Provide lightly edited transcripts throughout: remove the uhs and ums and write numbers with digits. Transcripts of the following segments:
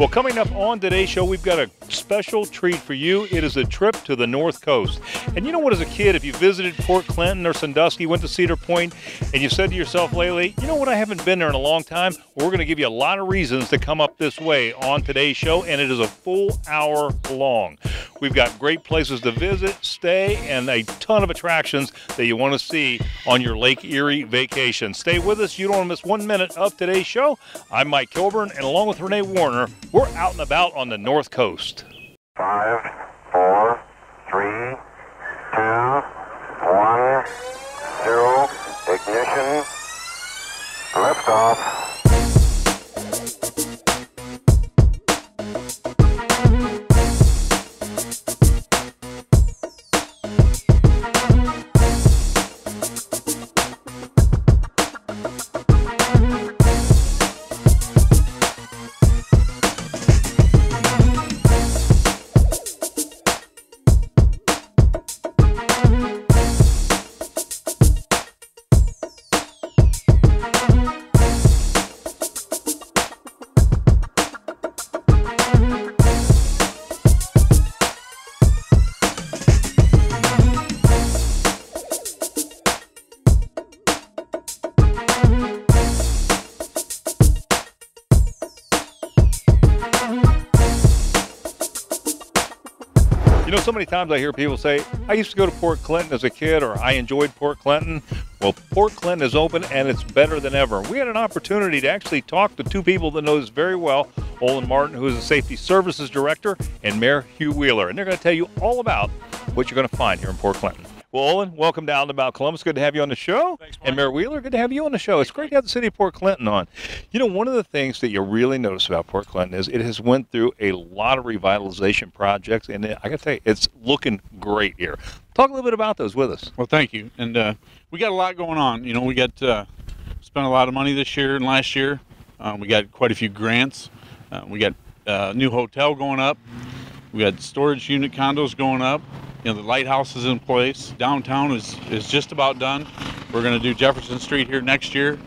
Well, coming up on today's show, we've got a special treat for you. It is a trip to the North Coast. And you know what, as a kid, if you visited Port Clinton or Sandusky, went to Cedar Point, and you said to yourself lately, you know what, I haven't been there in a long time. Well, we're going to give you a lot of reasons to come up this way on today's show, and it is a full hour long. We've got great places to visit, stay, and a ton of attractions that you want to see on your Lake Erie vacation. Stay with us. You don't want to miss 1 minute of today's show. I'm Mike Kilburn, and along with Renee Warner, we're out and about on the North Coast. 5, 4, 3, 2, 1, 0, ignition, liftoff. You know, so many times I hear people say, I used to go to Port Clinton as a kid, or I enjoyed Port Clinton. Well, Port Clinton is open, and it's better than ever. We had an opportunity to actually talk to two people that know this very well, Olin Martin, who is the Safety Services Director, and Mayor Hugh Wheeler. And they're going to tell you all about what you're going to find here in Port Clinton. Well, Olin, welcome to Out n About Columbus. Good to have you on the show. Thanks, Mike. And Mayor Wheeler, good to have you on the show. It's great to have the city of Port Clinton on. You know, one of the things that you really notice about Port Clinton is it has went through a lot of revitalization projects, and I got to tell you, it's looking great here. Talk a little bit about those with us. Well, thank you. And we got a lot going on. You know, we got spent a lot of money this year and last year. We got quite a few grants. We got a new hotel going up. We got storage unit condos going up. You know, the lighthouse is in place. Downtown is just about done. We're going to do Jefferson Street here next year.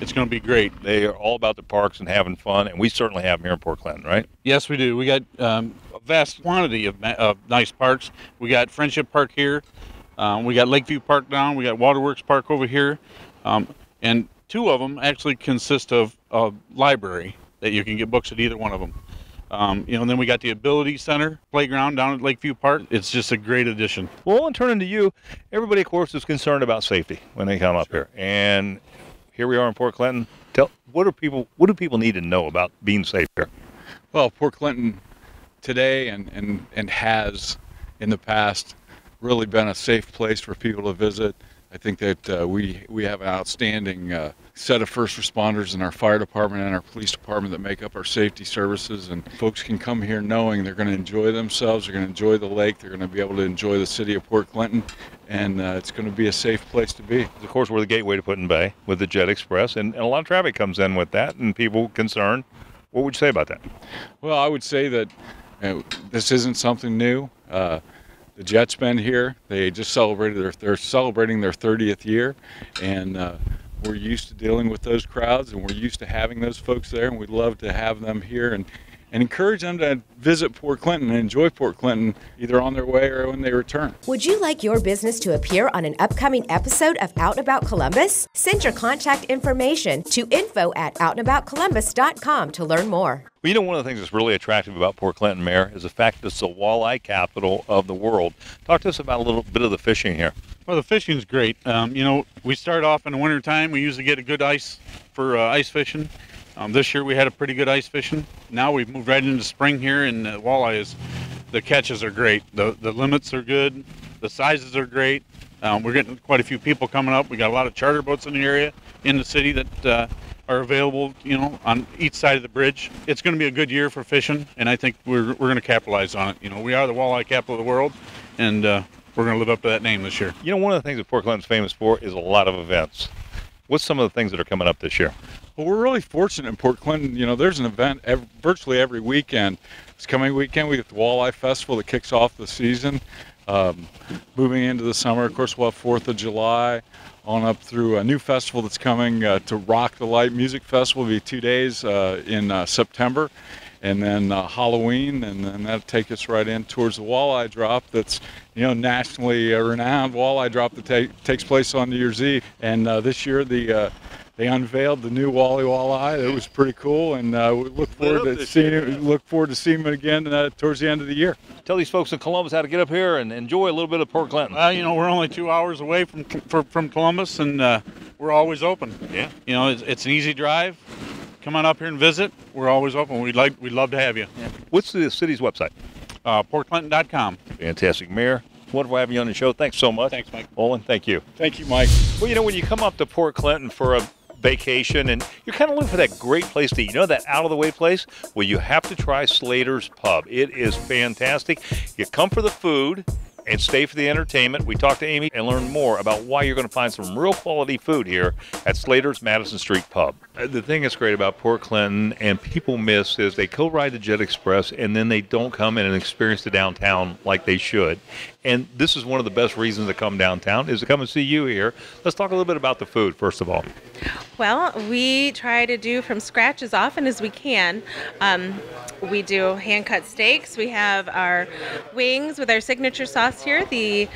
It's going to be great. They are all about the parks and having fun, and we certainly have them here in Port Clinton, right? Yes, we do. We got a vast quantity of nice parks. We got Friendship Park here. We got Lakeview Park down. We got Waterworks Park over here. And two of them actually consist of a library that you can get books at either one of them. You know, and then we got the Ability Center playground down at Lakeview Park. It's just a great addition. Well, and turning to you, everybody, of course, is concerned about safety when they come up here. And here we are in Port Clinton. What do people need to know about being safe here? Well, Port Clinton today and has in the past really been a safe place for people to visit. I think that we have an outstanding set of first responders in our fire department and our police department that make up our safety services, and folks can come here knowing they're going to enjoy themselves, they're going to enjoy the lake, they're going to be able to enjoy the city of Port Clinton, and it's going to be a safe place to be. Of course, we're the gateway to Put-in-Bay with the Jet Express, and a lot of traffic comes in with that, and people concerned. What would you say about that? Well, I would say that this isn't something new. The Jet's been here. They just celebrated they're celebrating their 30th year, and we're used to dealing with those crowds, and we're used to having those folks there, and we'd love to have them here and encourage them to visit Port Clinton and enjoy Port Clinton either on their way or when they return. Would you like your business to appear on an upcoming episode of Out n About Columbus? Send your contact information to info@outandaboutcolumbus.com to learn more. Well, you know, one of the things that's really attractive about Port Clinton, Mayor, is the fact that it's the walleye capital of the world. Talk to us about a little bit of the fishing here. Well, the fishing's great. You know, we start off in the winter time. We usually get a good ice for ice fishing. This year we had a pretty good ice fishing. Now we've moved right into spring here, and walleyes, the catches are great. The limits are good. The sizes are great. We're getting quite a few people coming up. We got a lot of charter boats in the area, in the city, that are available, you know, on each side of the bridge. It's going to be a good year for fishing, and I think we're going to capitalize on it. You know, we are the walleye capital of the world, and we're going to live up to that name this year. You know, one of the things that Port Clinton's famous for is a lot of events. What's some of the things that are coming up this year? Well, we're really fortunate in Port Clinton. You know, there's an event virtually every weekend. This coming weekend, we have the Walleye Festival that kicks off the season. Moving into the summer, of course, we'll have 4th of July on up through a new festival that's coming to Rock the Light Music Festival. It'll be 2 days in September. and then Halloween, and then that'll take us right in towards the Walleye Drop. That's, you know, nationally renowned Walleye Drop that takes place on New Year's Eve. And this year they unveiled the new Wally Walleye. It was pretty cool, and we look forward to seeing it again towards the end of the year. Tell these folks in Columbus how to get up here and enjoy a little bit of Port Clinton. Well, you know, we're only 2 hours away from Columbus, and we're always open. Yeah. You know, it's an easy drive. Come on up here and visit. We're always open. We'd love to have you. Yeah. What's the city's website? Portclinton.com. Fantastic, Mayor. Wonderful having you on the show. Thanks so much. Thanks, Mike. Olin, thank you. Thank you, Mike. Well, you know, when you come up to Port Clinton for a vacation and you're kind of looking for that great place to eat, you know, that out-of-the-way place? Well, you have to try Slater's Pub. It is fantastic. You come for the food and stay for the entertainment. We talked to Amy and learned more about why you're going to find some real quality food here at Slater's Madison Street Pub. The thing that's great about Port Clinton and people miss is they co-ride the Jet Express and then they don't come in and experience the downtown like they should. And this is one of the best reasons to come downtown, is to come and see you here. Let's talk a little bit about the food, first of all. Well, we try to do from scratch as often as we can. We do hand-cut steaks. We have our wings with our signature sauce here, the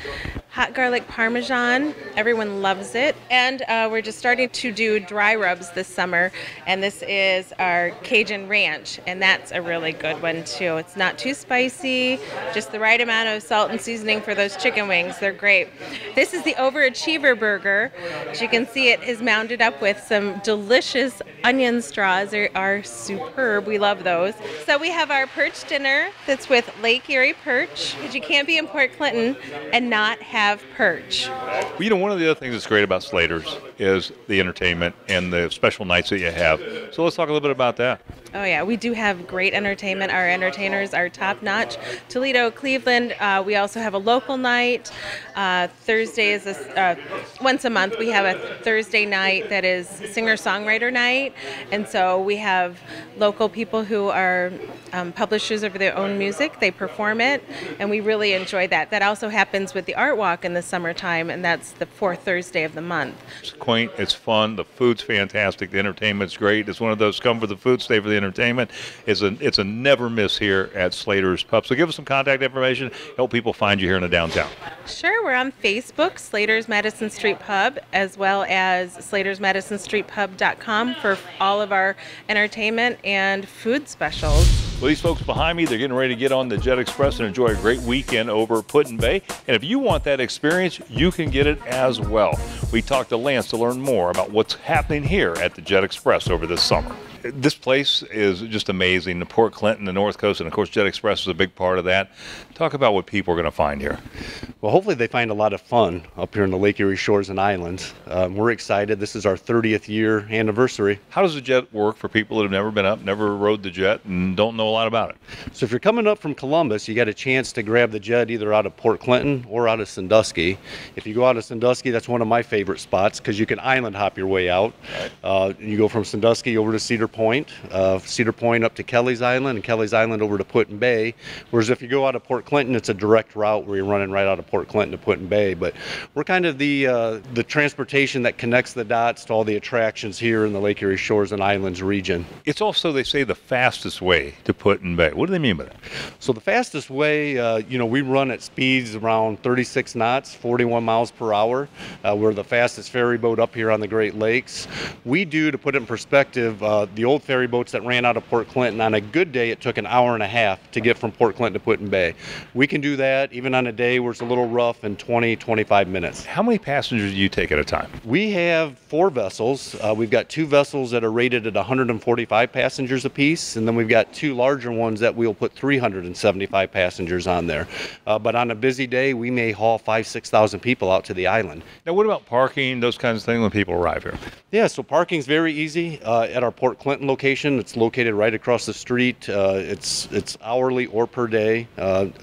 hot garlic parmesan. Everyone loves it. And we're just starting to do dry rubs this summer. And this is our Cajun ranch, and that's a really good one too. It's not too spicy, just the right amount of salt and seasoning for those chicken wings. They're great. This is the Overachiever burger. As you can see, it is mounded up with some delicious onion straws. They are superb. We love those. So we have our perch dinner that's with Lake Erie perch, because you can't be in Port Clinton and not have perch. Well, you know, one of the other things that's great about Slater's is the entertainment and the special nights that you have. So let's talk a little bit about that. Oh yeah, we do have great entertainment. Our entertainers are top-notch. Toledo, Cleveland, we also have a local night. Thursday is once a month. We have a Thursday night that is singer-songwriter night, and so we have local people who are publishers of their own music. They perform it, and we really enjoy that. That also happens with the Art Walk in the summertime, and that's the fourth Thursday of the month. It's quaint. It's fun. The food's fantastic. The entertainment's great. It's one of those come for the food, stay for the entertainment. It's a never miss here at Slater's Pub. So give us some contact information. Help people find you here in the downtown. Sure, we're on Facebook, Slater's Madison Street Pub, as well as slatersmadinsonstreetpub.com for all of our entertainment and food specials. Well, these folks behind me, they're getting ready to get on the Jet Express and enjoy a great weekend over Put-in-Bay. And if you want that experience, you can get it as well. We talked to Lance to learn more about what's happening here at the Jet Express over this summer. This place is just amazing. The Port Clinton, the North Coast, and of course Jet Express is a big part of that. Talk about what people are going to find here. Well, hopefully they find a lot of fun up here on the Lake Erie shores and islands. We're excited. This is our 30th year anniversary. How does the Jet work for people that have never been up, never rode the Jet, and don't know a lot about it? So if you're coming up from Columbus, you got a chance to grab the Jet either out of Port Clinton or out of Sandusky. If you go out of Sandusky, that's one of my favorite spots because you can island hop your way out. Right. You go from Sandusky over to Cedar Point up to Kelly's Island, and Kelly's Island over to Put-in-Bay. Whereas if you go out of Port Clinton, it's a direct route where you're running right out of Port Clinton to Put-in-Bay. But we're kind of the transportation that connects the dots to all the attractions here in the Lake Erie shores and islands region. It's also, they say, the fastest way to Put-in-Bay. What do they mean by that? So the fastest way, you know, we run at speeds around 36 knots, 41 miles per hour. We're the fastest ferry boat up here on the Great Lakes. We do, to put it in perspective, the old ferry boats that ran out of Port Clinton, on a good day it took an hour and a half to get from Port Clinton to Put-in-Bay. We can do that even on a day where it's a little rough in 20-25 minutes. How many passengers do you take at a time? We have four vessels. We've got two vessels that are rated at 145 passengers apiece, and then we've got two larger ones that we'll put 375 passengers on there. But on a busy day, we may haul 5,000-6,000 people out to the island. Now what about parking, those kinds of things when people arrive here? Yeah, so parking's very easy at our Port Clinton location. It's located right across the street. It's hourly or per day.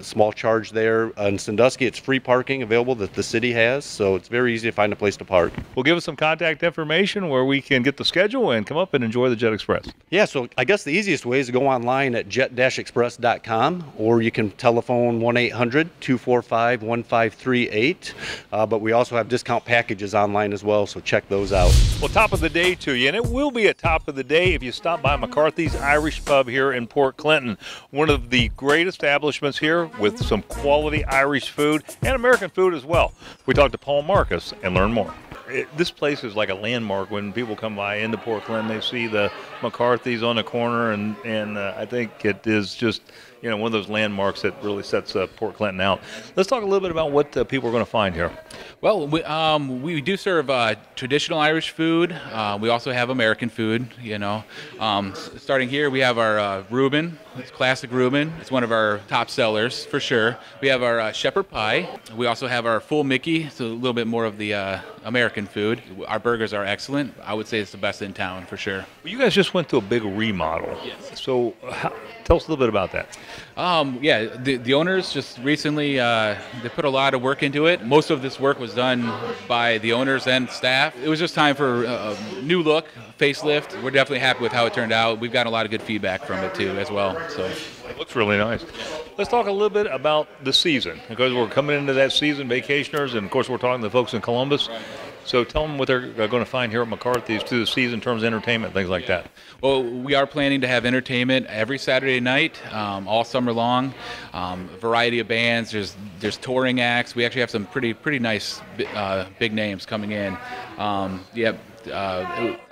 Small charge there. In Sandusky, it's free parking available that the city has, so it's very easy to find a place to park. Well, give us some contact information where we can get the schedule and come up and enjoy the Jet Express. Yeah, so I guess the easiest way is to go online at jet-express.com, or you can telephone 1-800-245-1538. But we also have discount packages online as well, so check those out. Well, top of the day to you, and it will be a top of the day today if you stop by McCarthy's Irish Pub here in Port Clinton. One of the great establishments here with some quality Irish food and American food as well. We talked to Paul Marcus and learn more. This place is like a landmark. When people come by into Port Clinton, they see the McCarthy's on the corner, and I think it is just, you know, one of those landmarks that really sets Port Clinton out. Let's talk a little bit about what people are going to find here. Well, we do serve traditional Irish food. We also have American food, you know. Starting here, we have our Reuben. It's classic Reuben. It's one of our top sellers for sure. We have our shepherd pie. We also have our full Mickey. It's a little bit more of the American food. Our burgers are excellent. I would say it's the best in town for sure. You guys just went through a big remodel. Yes. So tell us a little bit about that. Yeah, the owners just recently, they put a lot of work into it. Most of this work was done by the owners and staff. It was just time for a new look, facelift. We're definitely happy with how it turned out. We've gotten a lot of good feedback from it too as well. So it looks really nice. Let's talk a little bit about the season, because we're coming into that season, vacationers, and of course we're talking to the folks in Columbus. So tell them what they're going to find here at McCarthy's through the season in terms of entertainment, things like that. Well, we are planning to have entertainment every Saturday night, all summer long. A variety of bands. There's touring acts. We actually have some pretty nice big names coming in. Yep.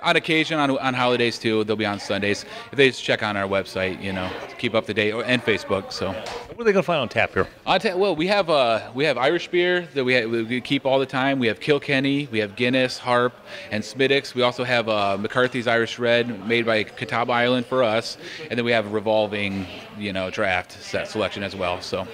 On occasion, on holidays too, they'll be on Sundays. If they just check on our website, you know, to keep up to date, and Facebook. So, what are they gonna find on tap here? On tap, well, we have Irish beer that we keep all the time. We have Kilkenny, we have Guinness, Harp, and Smittix. We also have McCarthy's Irish Red, made by Catawba Island for us, and then we have a revolving, you know, draft set selection as well. So.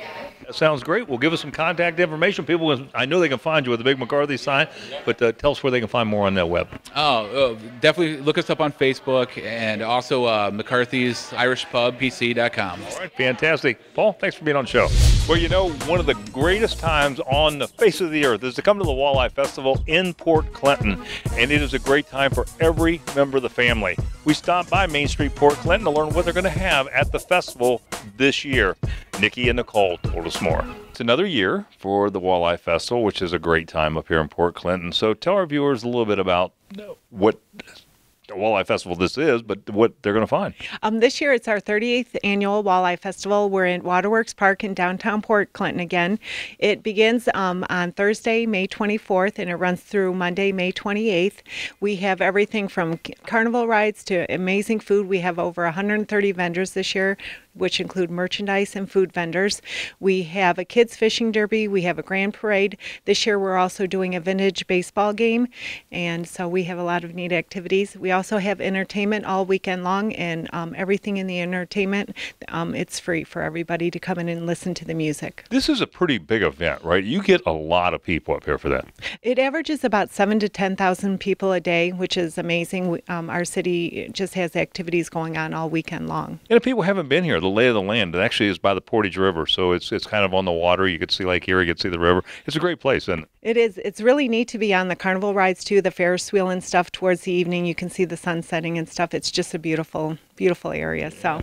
That sounds great. Well, give us some contact information. People, I know they can find you with the big McCarthy sign, but tell us where they can find more on that web. Oh, definitely look us up on Facebook and also McCarthy's Irish Pub, PC.com. All right, fantastic. Paul, thanks for being on the show. Well, you know, one of the greatest times on the face of the earth is to come to the Walleye Festival in Port Clinton, and it is a great time for every member of the family. We stopped by Main Street Port Clinton to learn what they're going to have at the festival this year. Nikki and Nicole told us more. It's another year for the Walleye Festival, which is a great time up here in Port Clinton. So tell our viewers a little bit about what the Walleye Festival this is, but what they're going to find. This year, it's our 38th annual Walleye Festival. We're in Waterworks Park in downtown Port Clinton again. It begins on Thursday, May 24th, and it runs through Monday, May 28th. We have everything from carnival rides to amazing food. We have over 130 vendors this year, which include merchandise and food vendors. We have a kids fishing derby. We have a grand parade. This year we're also doing a vintage baseball game, and so we have a lot of neat activities. We also have entertainment all weekend long, and everything in the entertainment, it's free for everybody to come in and listen to the music. This is a pretty big event, right? You get a lot of people up here for that. It averages about 7,000 to 10,000 people a day, which is amazing. Our city just has activities going on all weekend long. And if people haven't been here, the lay of the land, it actually is by the Portage River, so it's kind of on the water. You could see Lake Erie, you could see the river. It's a great place, isn't it? It is. It's really neat to be on the carnival rides too, the Ferris wheel and stuff. Towards the evening, you can see the sun setting and stuff. It's just a beautiful area. So,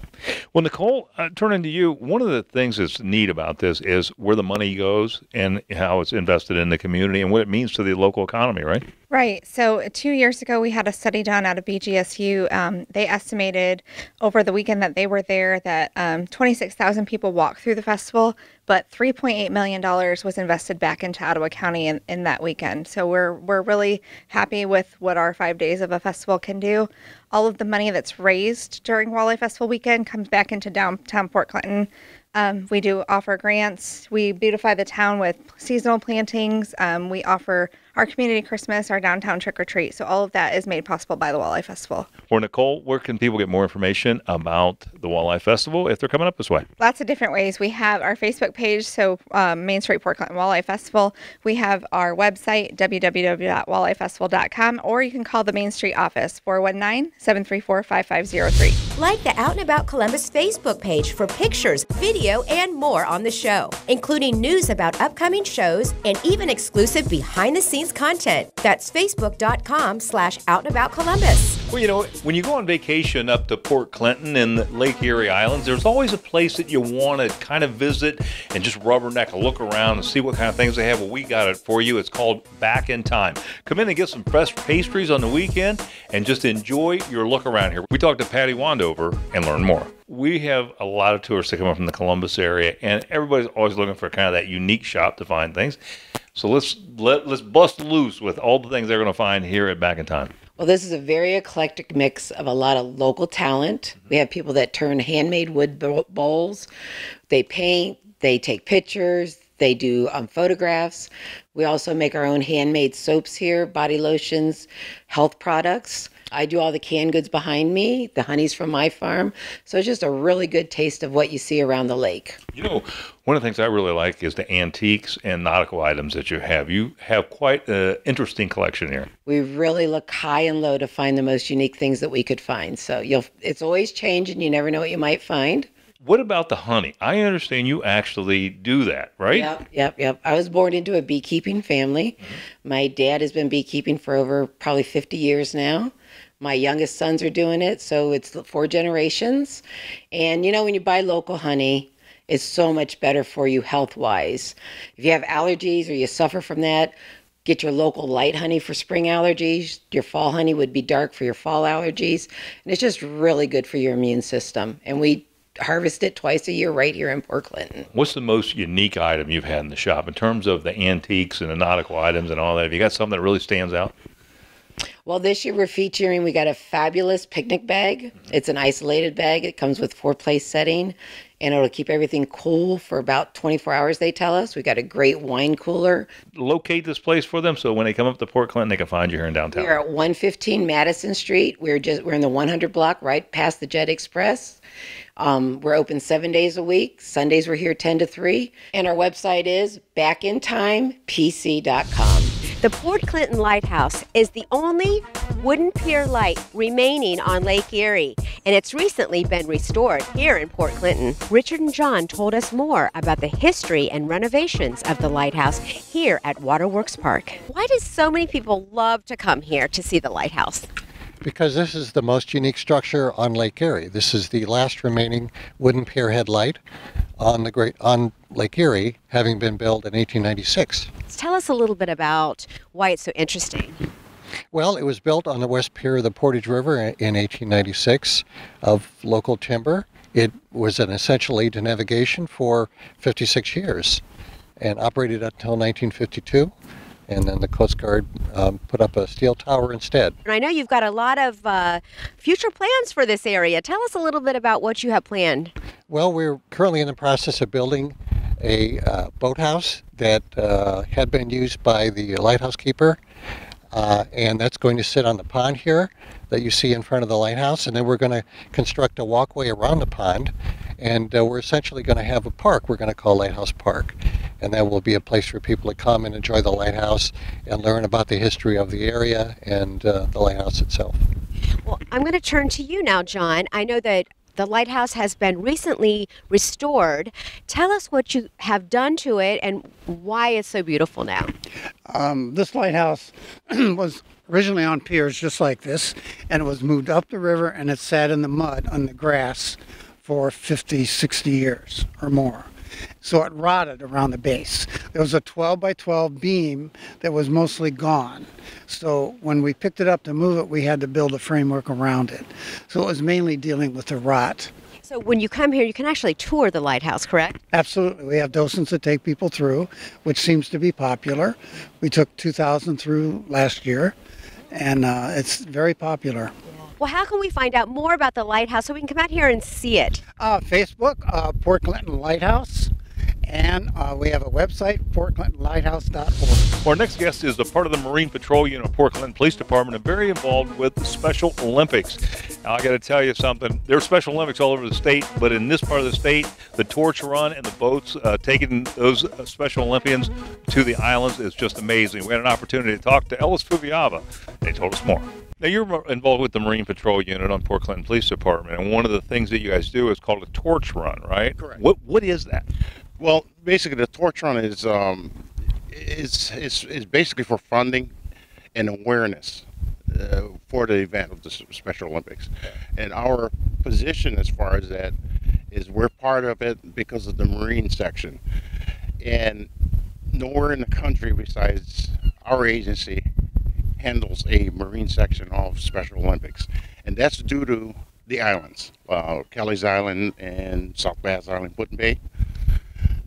well, Nicole, turning to you, one of the things that's neat about this is where the money goes and how it's invested in the community and what it means to the local economy, right? Right. So 2 years ago, we had a study done out of BGSU. They estimated over the weekend that they were there that 26,000 people walked through the festival, but $3.8 million was invested back into Ottawa County in that weekend. So we're really happy with what our 5 days of a festival can do. All of the money that's raised during Walleye Festival weekend comes back into downtown Port Clinton. We do offer grants. We beautify the town with seasonal plantings. We offer our community Christmas, our downtown trick-or-treat. So all of that is made possible by the Walleye Festival. Well, Nicole, where can people get more information about the Walleye Festival if they're coming up this way? Lots of different ways. We have our Facebook page, so Main Street Port Clinton Walleye Festival. We have our website, www.walleyefestival.com, or you can call the Main Street office, 419-734-5503. Like the Out n About Columbus Facebook page for pictures, video, and more on the show, including news about upcoming shows and even exclusive behind-the-scenes content. That's facebook.com/Out n About Columbus. Well, you know, when you go on vacation up to Port Clinton and the Lake Erie Islands, there's always a place that you want to kind of visit and just rubberneck a look around and see what kind of things they have. Well, we got it for you. It's called Back in Time. Come in and get some fresh pastries on the weekend and just enjoy your look around here. We talked to Patty Wandover and learn more. We have a lot of tourists that come up from the Columbus area, and everybody's always looking for kind of that unique shop to find things. So let's bust loose with all the things they're going to find here at Back in Time. Well, this is a very eclectic mix of a lot of local talent. We have people that turn handmade wood bowls. They paint, they take pictures, they do photographs. We also make our own handmade soaps here, body lotions, health products. I do all the canned goods behind me. The honey's from my farm. So it's just a really good taste of what you see around the lake. You know, one of the things I really like is the antiques and nautical items that you have. You have quite an interesting collection here. We really look high and low to find the most unique things that we could find. So it's always changing. You never know what you might find. What about the honey? I understand you actually do that, right? Yep. I was born into a beekeeping family. Mm-hmm. My dad has been beekeeping for over probably 50 years now. My youngest sons are doing it, so it's 4 generations. And you know, when you buy local honey, it's so much better for you health-wise. If you have allergies or you suffer from that, get your local light honey for spring allergies. Your fall honey would be dark for your fall allergies. And it's just really good for your immune system. And we harvest it twice a year right here in Port Clinton. What's the most unique item you've had in the shop in terms of the antiques and the nautical items and all that? Have you got something that really stands out? Well, this year we got a fabulous picnic bag. It's an isolated bag. It comes with 4-place setting, and it'll keep everything cool for about 24 hours, they tell us. We got a great wine cooler. Locate this place for them so when they come up to Port Clinton, they can find you here in downtown. We're at 115 Madison Street. We're in the 100 block, right past the Jet Express. We're open 7 days a week. Sundays we're here 10 to 3. And our website is backintimepc.com. The Port Clinton Lighthouse is the only wooden pier light remaining on Lake Erie, and it's recently been restored here in Port Clinton. Richard and John told us more about the history and renovations of the lighthouse here at Waterworks Park. Why do so many people love to come here to see the lighthouse? Because this is the most unique structure on Lake Erie. This is the last remaining wooden pierhead light on Lake Erie, having been built in 1896. Tell us a little bit about why it's so interesting. Well, it was built on the west pier of the Portage River in 1896 of local timber. It was an essential aid to navigation for 56 years and operated until 1952. And then the Coast Guard put up a steel tower instead. And I know you've got a lot of future plans for this area. Tell us a little bit about what you have planned. Well, we're currently in the process of building a boathouse that had been used by the lighthouse keeper. And that's going to sit on the pond here that you see in front of the lighthouse. And then we're going to construct a walkway around the pond. And we're essentially going to have a park we're going to call Lighthouse Park. And that will be a place for people to come and enjoy the lighthouse and learn about the history of the area and the lighthouse itself. Well, I'm going to turn to you now, John. I know that the lighthouse has been recently restored. Tell us what you have done to it and why it's so beautiful now. This lighthouse was originally on piers just like this, and it was moved up the river, and it sat in the mud on the grass for 50, 60 years or more. So it rotted around the base. There was a 12 by 12 beam that was mostly gone. So when we picked it up to move it, we had to build a framework around it. So it was mainly dealing with the rot. So when you come here, you can actually tour the lighthouse, correct? Absolutely. We have docents that take people through, which seems to be popular. We took 2,000 through last year, and it's very popular. Well, how can we find out more about the lighthouse so we can come out here and see it? Facebook, Port Clinton Lighthouse, and we have a website, portclintonlighthouse.org. Our next guest is a part of the Marine Patrol Unit of Port Clinton Police Department and very involved with the Special Olympics. Now, I got to tell you something. There are Special Olympics all over the state, but in this part of the state, the torch run and the boats taking those Special Olympians to the islands is just amazing. We had an opportunity to talk to Ellis Fuviava. They told us more. Now, you're involved with the Marine Patrol Unit on Port Clinton Police Department, and one of the things that you guys do is called a torch run, right? Correct. What is that? Well, basically, the torch run is basically for funding and awareness. for the event of the Special Olympics. And our position as far as that is we're part of it because of the Marine section. And nowhere in the country besides our agency handles a Marine section of Special Olympics. And that's due to the islands, Kelly's Island and South Bass Island, Put-in-Bay.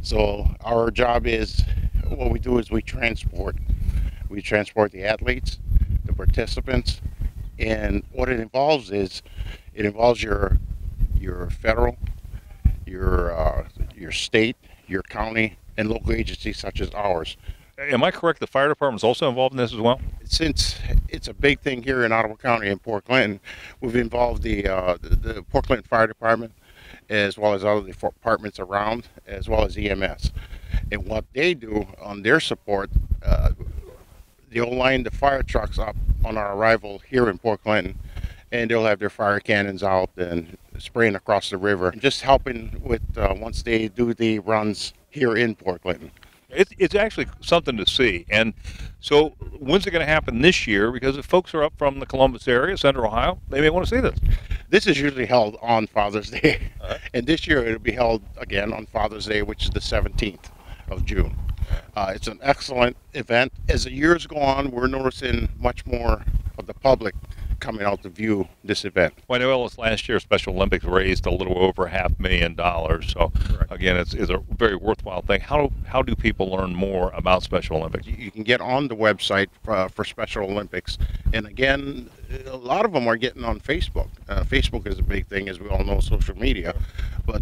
So our job is, what we do is we transport. We transport the athletes, the participants, and what it involves is, it involves your federal, your state, your county, and local agencies such as ours. Am I correct, the fire department is also involved in this as well? Since it's a big thing here in Ottawa County and Port Clinton, we've involved the Port Clinton Fire Department, as well as other departments around, as well as EMS. And what they do on their support, they'll line the fire trucks up on our arrival here in Port Clinton, and they'll have their fire cannons out and spraying across the river, and just helping with once they do the runs here in Port Clinton. It's actually something to see. And so when's it going to happen this year? Because if folks are up from the Columbus area, Central Ohio, they may want to see this. This is usually held on Father's Day. And this year it'll be held again on Father's Day, which is the 17th of June. It's an excellent event. As the years go on, we're noticing much more of the public coming out to view this event. Well, I know Ellis, last year Special Olympics raised a little over $500,000. So right. Again, it's a very worthwhile thing. How do people learn more about Special Olympics? You can get on the website for Special Olympics, and again, a lot of them are getting on Facebook. Facebook is a big thing, as we all know, social media, but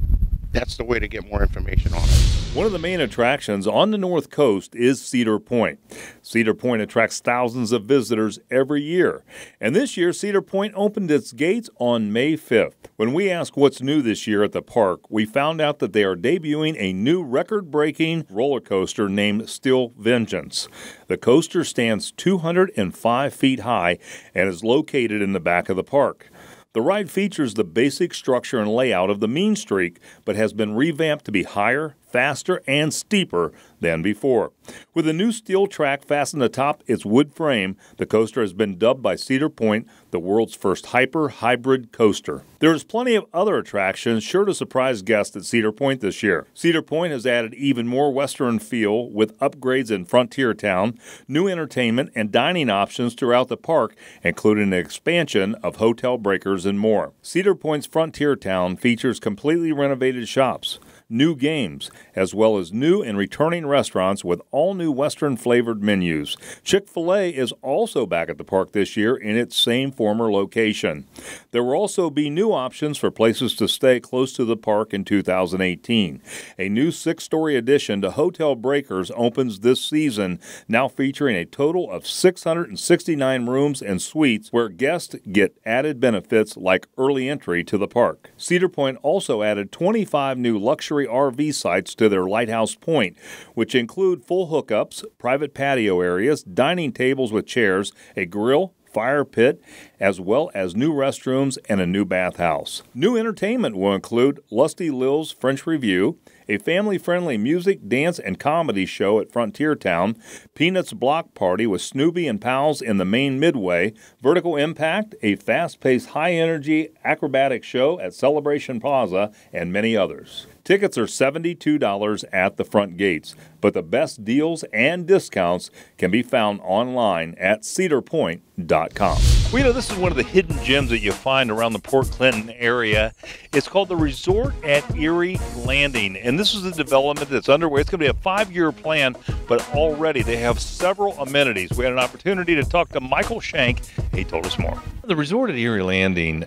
that's the way to get more information on it. One of the main attractions on the north coast is Cedar Point. Cedar Point attracts thousands of visitors every year. And this year, Cedar Point opened its gates on May 5th. When we asked what's new this year at the park, we found out that they are debuting a new record-breaking roller coaster named Steel Vengeance. The coaster stands 205 feet high and is located in the back of the park. The ride features the basic structure and layout of the Main Street, but has been revamped to be higher, faster, and steeper than before. With a new steel track fastened atop its wood frame, the coaster has been dubbed by Cedar Point the world's first hyper-hybrid coaster. There is plenty of other attractions sure to surprise guests at Cedar Point this year. Cedar Point has added even more western feel with upgrades in Frontier Town, new entertainment and dining options throughout the park, including an expansion of Hotel Breakers and more. Cedar Point's Frontier Town features completely renovated shops, new games, as well as new and returning restaurants with all-new Western-flavored menus. Chick-fil-A is also back at the park this year in its same former location. There will also be new options for places to stay close to the park in 2018. A new 6-story addition to Hotel Breakers opens this season, now featuring a total of 669 rooms and suites where guests get added benefits like early entry to the park. Cedar Point also added 25 new luxury RV sites to their Lighthouse Point, which include full hookups, private patio areas, dining tables with chairs, a grill, fire pit, as well as new restrooms and a new bathhouse. New entertainment will include Lusty Lil's French Revue, a family-friendly music, dance, and comedy show at Frontier Town, Peanuts Block Party with Snoopy and Pals in the main midway, Vertical Impact, a fast-paced, high-energy acrobatic show at Celebration Plaza, and many others. Tickets are $72 at the front gates, but the best deals and discounts can be found online at cedarpoint.com. Well, you know, this is one of the hidden gems that you find around the Port Clinton area. It's called the Resort at Erie Landing, and this is a development that's underway. It's going to be a 5-year plan, but already they have several amenities. We had an opportunity to talk to Michael Shank. He told us more. The Resort at Erie Landing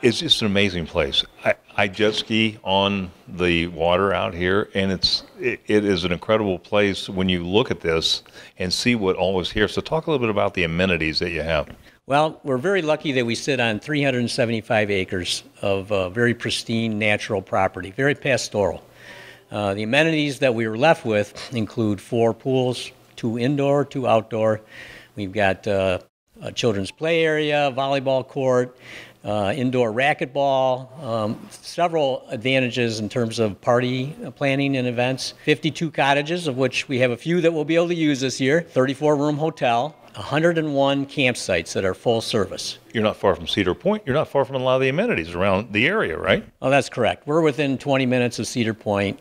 is just an amazing place. I jet ski on the water out here, and it is an incredible place when you look at this and see what all is here. So talk a little bit about the amenities that you have. Well, we're very lucky that we sit on 375 acres of very pristine natural property, very pastoral. The amenities that we were left with include 4 pools, 2 indoor, 2 outdoor. We've got a children's play area, volleyball court, indoor racquetball, several advantages in terms of party planning and events. 52 cottages, of which we have a few that we'll be able to use this year, 34-room hotel, 101 campsites that are full service. You're not far from Cedar Point. You're not far from a lot of the amenities around the area, right? Oh, that's correct. We're within 20 minutes of Cedar Point.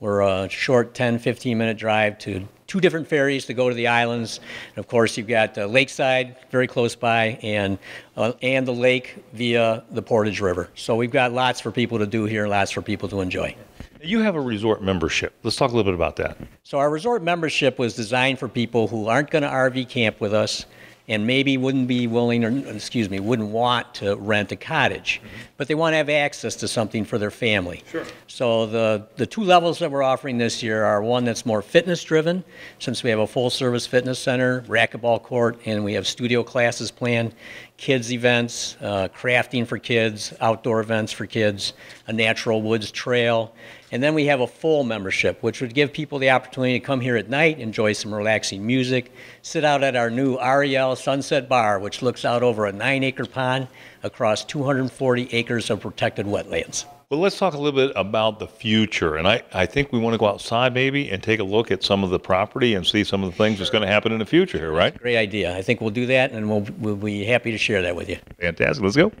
We're a short 10, 15-minute drive to two different ferries to go to the islands. And of course, you've got Lakeside very close by and the lake via the Portage River. So we've got lots for people to do here, lots for people to enjoy. You have a resort membership. Let's talk a little bit about that. So our resort membership was designed for people who aren't going to RV camp with us and maybe wouldn't be willing, or excuse me, wouldn't want to rent a cottage, but they want to have access to something for their family. Sure. So the two levels that we're offering this year are one that's more fitness driven, since we have a full service fitness center, racquetball court, and we have studio classes planned, kids events, crafting for kids, outdoor events for kids, a natural woods trail. And then we have a full membership, which would give people the opportunity to come here at night, enjoy some relaxing music, sit out at our new Ariel Sunset Bar, which looks out over a 9-acre pond across 240 acres of protected wetlands. Well, let's talk a little bit about the future. And I think we want to go outside maybe and take a look at some of the property and see some of the things that's going to happen in the future here, right? Great idea. I think we'll do that, and we'll be happy to share that with you. Fantastic. Let's go.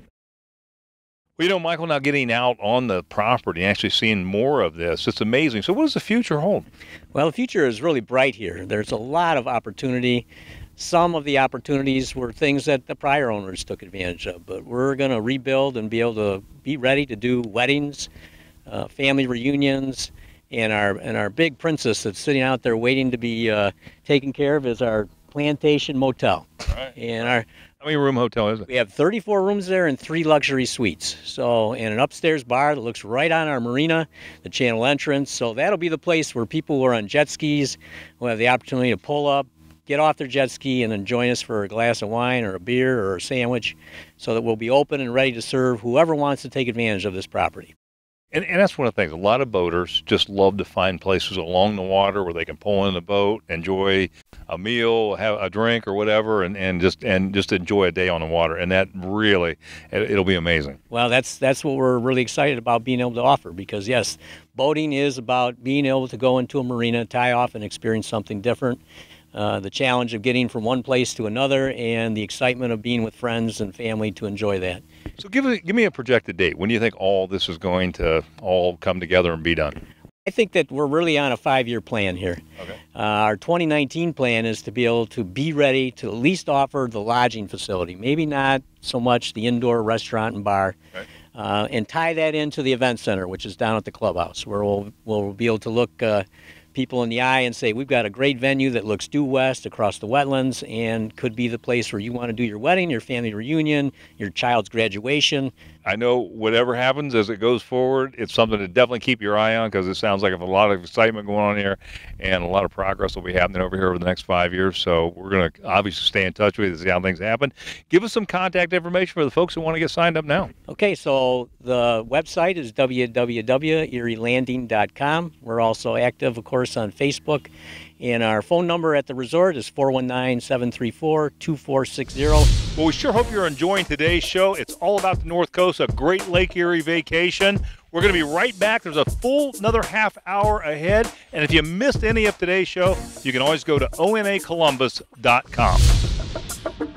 Well, you know, Michael, now getting out on the property and actually seeing more of this, it's amazing. So what does the future hold? Well, the future is really bright here. There's a lot of opportunity. Some of the opportunities were things that the prior owners took advantage of, but we're going to rebuild and be able to be ready to do weddings, family reunions, and our big princess that's sitting out there waiting to be taken care of is our plantation motel. All right. And our How many room hotel is it? We have 34 rooms there and 3 luxury suites. So, and an upstairs bar that looks right on our marina, the channel entrance. So that'll be the place where people who are on jet skis will have the opportunity to pull up, get off their jet ski, and then join us for a glass of wine or a beer or a sandwich, so that we'll be open and ready to serve whoever wants to take advantage of this property. And that's one of the things. A lot of boaters just love to find places along the water where they can pull in the boat, enjoy a meal, have a drink or whatever, and just enjoy a day on the water. And that really, it'll be amazing. Well, that's what we're really excited about being able to offer, because yes, boating is about being able to go into a marina, tie off, and experience something different. The challenge of getting from one place to another, and the excitement of being with friends and family to enjoy that. So give me a projected date. When do you think all this is going to all come together and be done? I think that we're really on a 5-year plan here. Okay. Our 2019 plan is to be able to be ready to at least offer the lodging facility, maybe not so much the indoor restaurant and bar. Okay. And tie that into the event center, which is down at the clubhouse, where we'll be able to look people in the eye and say, we've got a great venue that looks due west across the wetlands and could be the place where you want to do your wedding, your family reunion, your child's graduation. I know whatever happens as it goes forward, it's something to definitely keep your eye on, because it sounds like a lot of excitement going on here, and a lot of progress will be happening over here over the next 5 years. So we're going to obviously stay in touch with you to see how things happen. Give us some contact information for the folks who want to get signed up now. Okay, so the website is www.erielanding.com. We're also active, of course, on Facebook. And our phone number at the resort is 419-734-2460. Well, we sure hope you're enjoying today's show. It's all about the North Coast, a great Lake Erie vacation. We're going to be right back. There's a full another half hour ahead. And if you missed any of today's show, you can always go to onacolumbus.com.